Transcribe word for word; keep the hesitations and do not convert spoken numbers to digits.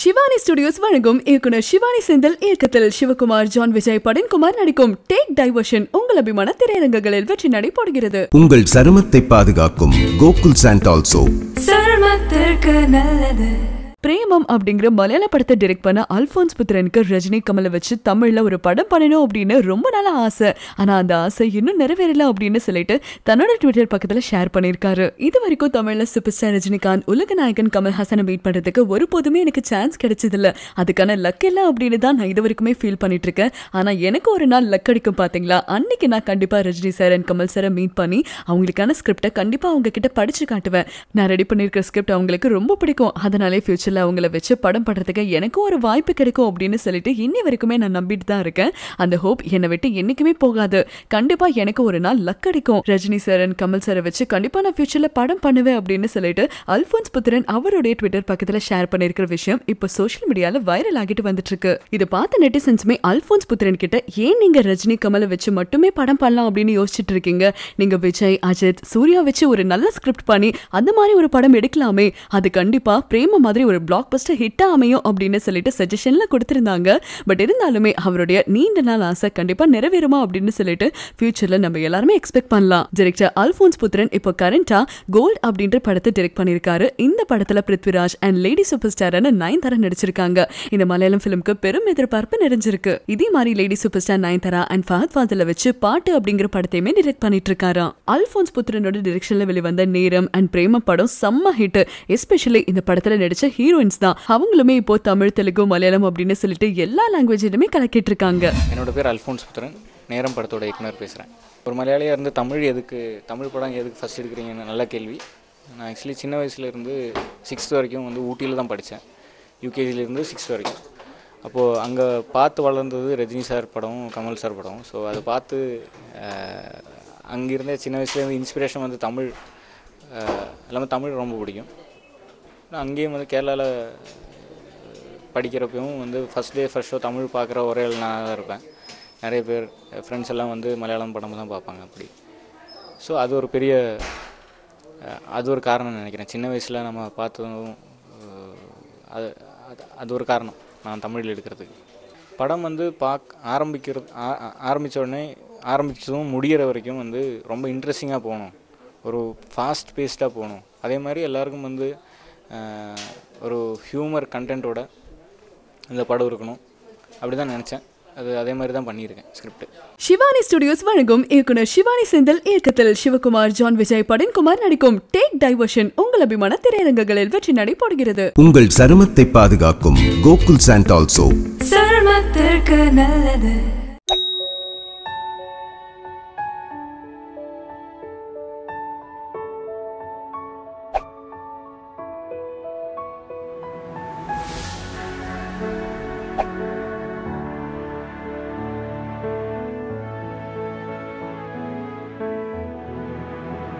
Shivani Studios வணங்கும் இயக்குனர் Shivani Senthil இயக்கத்தில் சிவகுமார் ஜான் விஜய் படன் குமார் நடிக்கும் டேக் டைவர்ஷன் உங்கள் அபிமான திரையரங்குகளில் வெற்றி நடைபெறுகிறது. உங்கள் சருமத்தை பாதுகாக்கும் கோகுல் சாண்ட் ஆல்சோ சருமத்திற்கு நல்லது. Premam அப்படிங்கற மலையாள படத்தை டைரக்ட் பண்ண Alphonse Puthrenக்கு ரஜினி கமலை வச்சு தமிழ்ல ஒரு படம் பண்ணனும் அப்படினு ரொம்ப நாளா ஆசை. ஆனா அந்த ஆசை இன்னும் நிறைவேறல அப்படினு சொல்லிட்டு தன்னோட ட்விட்டர் பக்கத்துல ஷேர் பண்ணிருக்காரு. இதுவரைக்கும் தமிழ்ல சூப்பர் ஸ்டார் ரஜினிகாந்த், உலக நாயகன் கமல் ஹாசனை மீட் பண்றதுக்கு ஒருபோதுமே எனக்கு சான்ஸ் கிடைச்சதில்ல. அதுக்கான லக் இல்ல அப்படினு தான் நான் இதுவரைக்குமே ஃபீல் பண்ணிட்டு இருக்கேன். ஆனா எனக்கு ஒரு நாள் லக் அடிக்கும் பாத்தீங்களா? அன்னைக்கு நான் கண்டிப்பா ரஜினி சாரன் கமல் சார மீட் பண்ணி அவங்களுக்கான ஸ்கிரிப்ட கண்டிப்பா அவங்க கிட்ட படிச்சு காட்டுவேன். நான் ரெடி பண்ணிருக்கிற ஸ்கிரிப்ட் அவங்களுக்கு ரொம்ப பிடிக்கும். அதனாலே ஃபியூச்சர் அவங்கள வச்சு படம் பண்றதுக்கு எனக்கும் ஒரு வாய்ப்பு கிடைக்கும் அப்படின்னு சொல்லிட்டு இன்னி வரைக்குமே நான் நம்பிட்டு தான் இருக்கேன். அந்த ஹோப் என்னை விட்டு என்னைக்குமே போகாது. கண்டிப்பா எனக்கு ஒரு நாள் லக் கிடைக்கும். ரஜினி சாரன் கமல் சாரை வச்சு கண்டிப்பா நான் ஃபியூச்சர்ல படம் பண்ணுவேன் அப்படின்னு சொல்லிட்டு Alphonse Puthren அவருடைய ட்விட்டர் பக்கத்துல ஷேர் பண்ணிருக்கிற விஷயம் இப்போ சோஷியல் மீடியால வைரல் ஆகிட்டு வந்துட்டு இருக்கு. இதை பார்த்த நெட்டிசன்ஸுமே Alphonse Puthren கிட்ட, ஏன் நீங்க ரஜினி கமலை வச்சு மட்டுமே படம் பண்ணலாம் அப்படின்னு யோசிச்சுட்டு இருக்கீங்க? நீங்க விஜய், அஜித், சூர்யா வச்சு ஒரு நல்ல ஸ்கிரிப்ட் பண்ணி அந்த மாதிரி ஒரு படம் எடுக்கலாமே. அது கண்டிப்பா பிரேம மாதிரி ஒரு பிளாக்பஸ்டர் ஹிட்டா அமையும் அப்படின்னு சொல்லிட்டு சஜஷன்ல கொடுத்திருந்தாங்க. பட் இருந்தாலுமே அவருடைய நீண்ட நாள் ஆசை கண்டிப்பா நிறைவேறுமா அப்படின்னு சொல்லிட்டு ஃபியூச்சர்ல நம்ம எல்லாருமே எக்ஸ்பெக்ட் பண்ணலாம். டைரக்டர் Alphonse Puthren இப்போ கரண்டா கோல்ட் அப்படின்ற படத்தை டைரக்ட் பண்ணிருக்காரு. இந்த படத்துல பிருத்விராஜ் அண்ட் லேடி சூப்பர் ஸ்டாரான நயன்தாரா நடிச்சிருக்காங்க. இந்த மலையாளம் பிலிம்க்கு பெரும் எதிர்பார்ப்பு நிறைஞ்சிருக்கு. இதே மாதிரி lady super star Nayanthara and Fahadh ஃபாதில வச்சு பாட்டு அப்படிங்கிற படத்தையுமே டைரக்ட் பண்ணிட்டு இருக்காராம். Alphonse Puthrenoட டைரக்ஷன்ல வெளிவந்த நேரம் அண்ட் பிரேம படம் செம்ம ஹிட். எஸ்பெஷலி இந்த படத்துல நடிச்ச ஹீரோயின்ஸ் தான் அவங்களுமே இப்போ தமிழ், தெலுங்கு, மலையாளம் அப்படின்னு சொல்லிட்டு எல்லா லாங்குவேஜிலுமே கலக்கிட்டு இருக்காங்க. என்னோட பேர் Alphonse Puthren, நேரம் படத்தோட இயக்குனர் பேசுகிறேன். ஒரு மலையாளியா இருந்து தமிழ் எதுக்கு, தமிழ் படம் எதுக்கு ஃபர்ஸ்ட் எடுக்கிறீங்கன்னு நல்ல கேள்வி. நான் ஆக்சுவலி சின்ன வயசுலேருந்து சிக்ஸ்த் வரைக்கும் வந்து ஊட்டியில் தான் படித்தேன். யூகேஜிலேருந்து சிக்ஸ்த் வரைக்கும். அப்போது அங்கே பார்த்து வளர்ந்தது ரஜினி சார் படம், கமல் சார் படம். ஸோ அதை பார்த்து அங்கிருந்தே சின்ன வயசுலேருந்து இன்ஸ்பிரேஷன் வந்து தமிழ் எல்லாமே தமிழ் ரொம்ப பிடிக்கும். நான் அங்கேயும் வந்து கேரளாவில் படிக்கிறப்பையும் வந்து first day first show Tamil பார்க்குற ஒரே நான் தான் இருப்பேன். நிறைய பேர் ஃப்ரெண்ட்ஸ் எல்லாம் வந்து மலையாளம் படம் தான் பார்ப்பாங்க அப்படி. ஸோ அது ஒரு பெரிய அது ஒரு காரணம் நினைக்கிறேன். சின்ன வயசில் நம்ம பார்த்ததும் அது அது ஒரு காரணம் நான் தமிழில் எடுக்கிறதுக்கு. படம் வந்து பாக் ஆரம்பிக்கிறது ஆரம்பித்த உடனே ஆரம்பித்ததும் முடிகிற வரைக்கும் வந்து ரொம்ப இன்ட்ரெஸ்டிங்காக போகணும், ஒரு ஃபாஸ்ட் பேஸ்டாக போகணும். அதே மாதிரி எல்லாருக்கும் வந்து ஒரு ஹியூமர் கண்டென்ட்டோட இந்த படம் இருக்கணும் அப்படி தான் நினச்சேன். அது அதே மாதிரி தான் பண்ணியிருக்கேன் ஸ்கிரிப்ட். Shivani Studios வழங்கும் இயக்குனர் Shivani செந்தில் இயக்கத்தில் சிவகுமார் ஜான் விஜய் படன் குமார் நடிக்கும் டேக் டைவர்ஷன் உங்கள் அபிமான திரையரங்குகளில் வெற்றி நடைபெறுகிறது. உங்கள் சருமத்தை பாதுகாக்கும் கோகுல் சாண்ட் ஆல்சோ சருமத்திற்கு நல்லது.